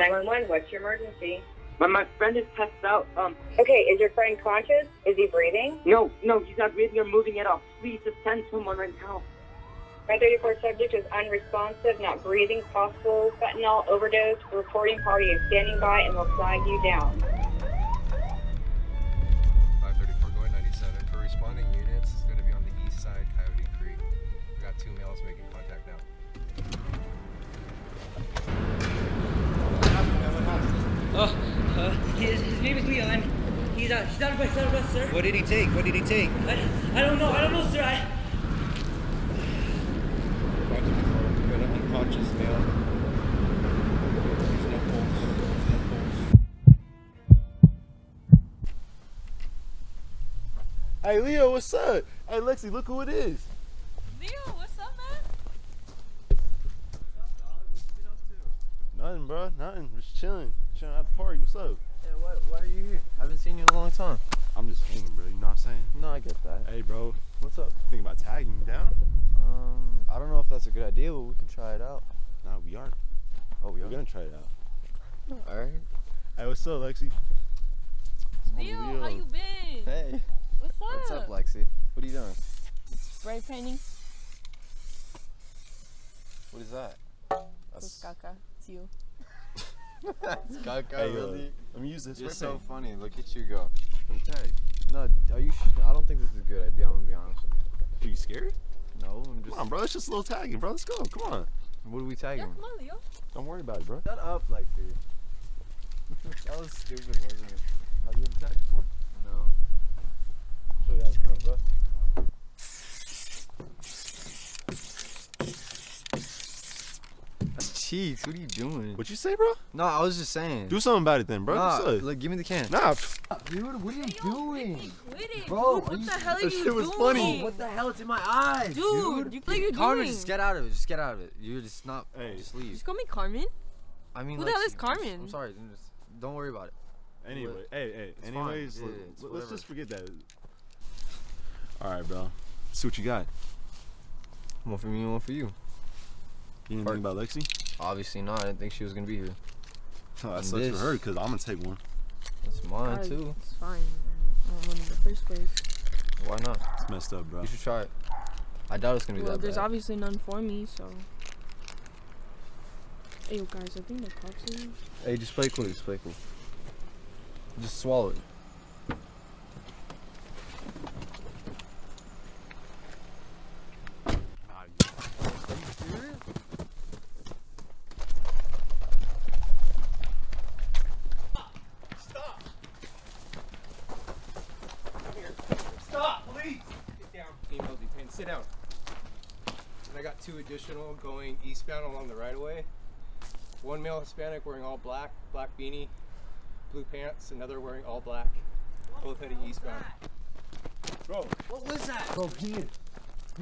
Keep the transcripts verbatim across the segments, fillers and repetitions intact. nine one one, what's your emergency? My, my friend is passed out. Um. Okay, is your friend conscious? Is he breathing? No, no, he's not breathing or moving at all. Please just send someone right now. thirty-four subject is unresponsive, not breathing, possible fentanyl overdose. Reporting party is standing by and will flag you down. five thirty-four going ninety-seven. For responding units, it's going to be on the east side, Coyote Creek. We got two males making contact now. What happened, man? What happened? Oh, uh, his, his name is Leon. He's out. He's out of us, out of us, sir. What did he take? What did he take? I, I don't know. I don't know, sir. I... Unconscious male. There's no pulse. Hey Leo, what's up? Hey Lexi, look who it is. Leo, what's up, man? What's up, dog? What you been up to? Nothing, bro. Nothing. Just chilling. Chilling at the party. What's up? Hey, why, why are you here? I haven't seen you in a long time. I'm just hanging, bro. You know what I'm saying? No, I get that. Hey, bro. What's up? Thinking about tagging me down? Um, I don't know if that's a good idea, but we can try it out. Nah, we aren't. Oh, we are? We're gonna try it out. Alright. Hey, what's up, Lexi? Leo, Leo, how you been? Hey. What's up? What's up, Lexi? What are you doing? Spray painting. What is that? That's caca. It's you. That's caca, hey, really? Uh, let me use this. You're so funny. Look at you go. I'm tired. No, are you? Sh I don't think this is a good idea. I'm gonna be honest with you. Are you scared? No, I'm just. Come on, bro. It's just a little tagging, bro. Let's go. Come on. What are we tagging? Yeah, come on, Leo. Don't worry about it, bro. Shut up, like, dude. That was stupid, wasn't it? Have you ever tagged before? No. Show you how it's going, bro. That's cheeks. What are you doing? What you say, bro? No, I was just saying. Do something about it, then, bro. Nah, look, like, give me the can. Nah. Dude, what are you hey, doing? Bro, what the hell are you doing? It was funny. What the hell? It's in my eyes, dude. Dude, you play your Carmen, doing? Just get out of it. Just get out of it. You're just not. Hey. Just leave. Just call me Carmen. I mean, who the hell is Carmen? I'm sorry. Just, don't worry about it. Anyway, but, hey, hey. Anyways, yeah, let's whatever. Just forget that. All right, bro. Let's see what you got. One for me, one for you. You didn't think about Lexi? Obviously not. I didn't think she was gonna be here. Oh, that sucks for her, cause I'm gonna take one. It's mine God, too. It's fine. I don't want it in the first place. Why not? It's messed up, bro. You should try it. I doubt it's gonna be well, that there's bad. There's obviously none for me, so. Hey, yo, guys, I think the cops are here. Hey, just play cool. Just play cool. Just swallow it. Sit down. And I got two additional going eastbound along the right-of-way. One male Hispanic wearing all black, black beanie, blue pants. Another wearing all black, both heading eastbound. Bro, what was that? Bro, he is.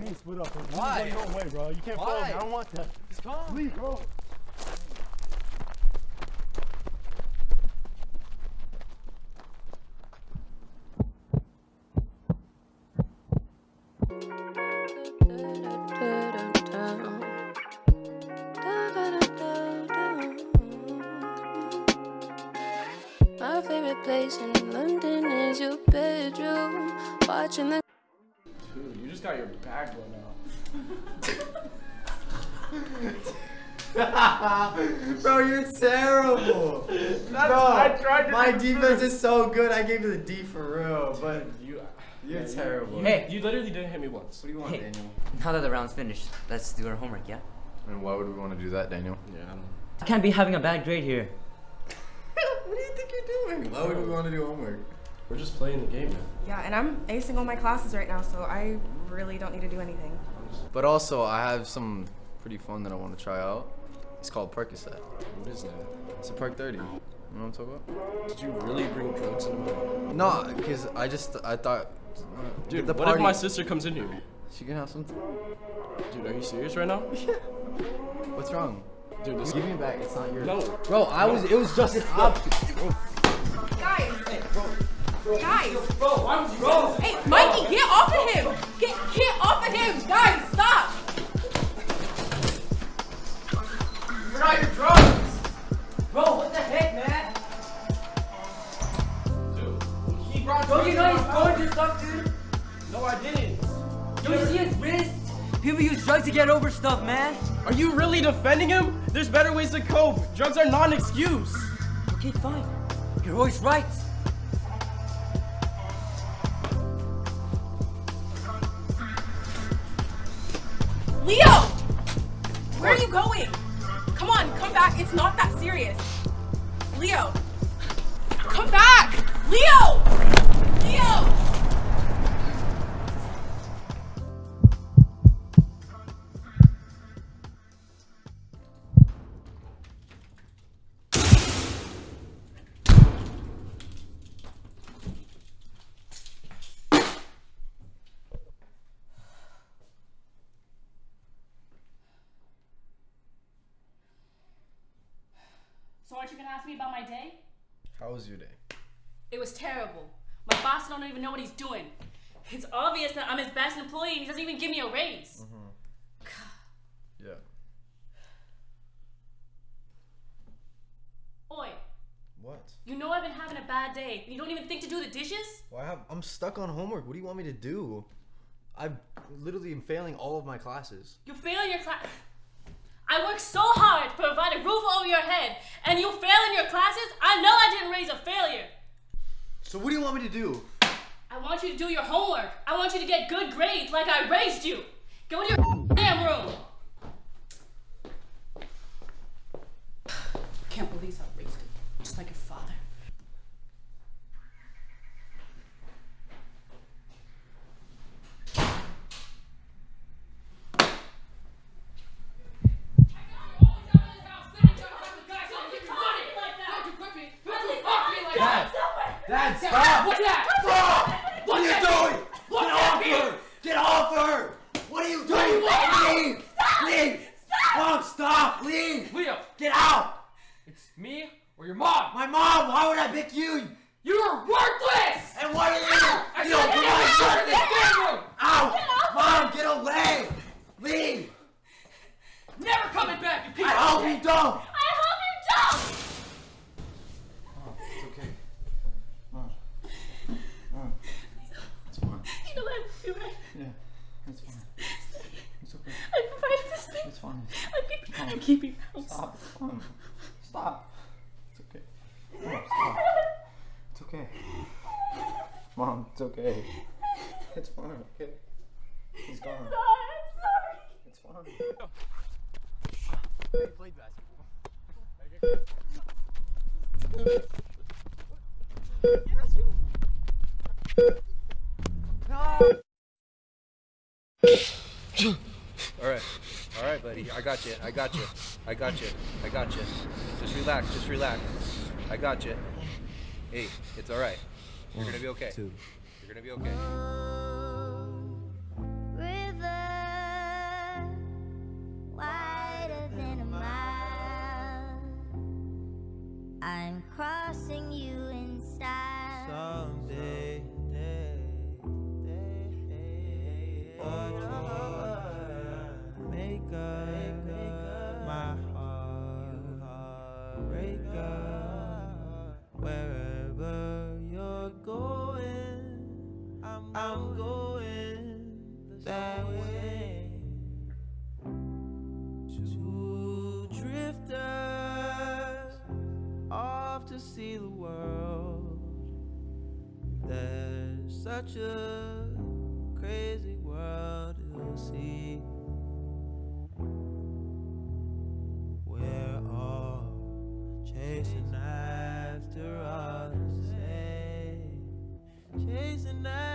He is split up. Bro. Why? You go away, bro. You can't follow me. I don't want that. He's calm. Leave, bro. My favorite place in London is your bedroom. Watching the. Dude, you just got your bag right now. Bro, you're terrible. That's, bro, I tried to my defense is so good. I gave you the D for real, but you, you're yeah, terrible. You, hey, you literally didn't hit me once. What do you want, hey, Daniel? Now that the round's finished, let's do our homework, yeah? And why would we want to do that, Daniel? Yeah, I don't know. I can't be having a bad grade here. What do you think you're doing? Why would we want to do homework? We're just playing the game now. Yeah, and I'm acing all my classes right now, so I really don't need to do anything. But also, I have some pretty fun that I want to try out. It's called Percocet. What is that? It's a Perc thirty. You know what I'm talking about? Did you really bring drugs in the movie? No, because I just, I thought... Dude, the what party. If my sister comes in here? She can have something. Dude, are you serious right now? Yeah. What's wrong? Dude, this give me back. It's not yours. No, bro. I no. was. It was just an option. Guys. Hey, bro. Bro. Guys. Bro, why was you? Bro. Hey, Mikey, bro. Get off of him. Get, get off of him, guys. Stop. We're not your drugs, bro. What the heck, man? Dude, he brought Don't you know he's going to stuff, dude? No, I didn't. Don't you see his wrist? People use drugs to get over stuff, man. Are you really defending him? There's better ways to cope. Drugs are not an excuse. Okay, fine. You're always right. Leo! Where are you going? Come on, come back. It's not that serious. Leo! Come back! Leo! Leo! Aren't you gonna ask me about my day? How was your day? It was terrible. My boss don't even know what he's doing. It's obvious that I'm his best employee and he doesn't even give me a raise. Mm-hmm. Yeah. Oi. What? You know I've been having a bad day. You don't even think to do the dishes? Well, I have, I'm stuck on homework. What do you want me to do? I literally am failing all of my classes. You're failing your class. I work so hard to provide a roof over your head, and you fail in your classes? I know I didn't raise a failure. So what do you want me to do? I want you to do your homework. I want you to get good grades like I raised you. Go to your damn room. Can't believe I raised you, just like your father. Dad, stop! What's that? Stop! What are you doing? Get off her! Get off her! What are you doing? Leave! Leave! Mom, stop! Leave! Leo! Get out! It's me or your mom! My mom! Why would I pick you? You're worthless! And what are you? You don't belong in this bedroom! Ow! Mom, get away! Leave! Never coming back, you people! I hope you don't! I hope you don't! You're right. Yeah, that's fine. It's okay. I provided this thing. It's fine. I'm, I'm keeping house. Stop. It's fine. Stop. It's okay. Mom, stop. It's okay. Mom, it's okay. It's fine. Okay. He's gone. I'm sorry. It's fine. I played basketball. No! Alright, alright buddy, I got you, I got you, I got you, I got you. Just relax, just relax. I got you. Hey, it's alright. You're gonna be okay. You're gonna be okay. River, wider than a mile. I'm crossing you in style. Someday. Make up my heart, break up wherever you're going. I'm, I'm going that way. Two drifters off to see the world. There's such a crazy world to see. We're all chasing after all the same, chasing after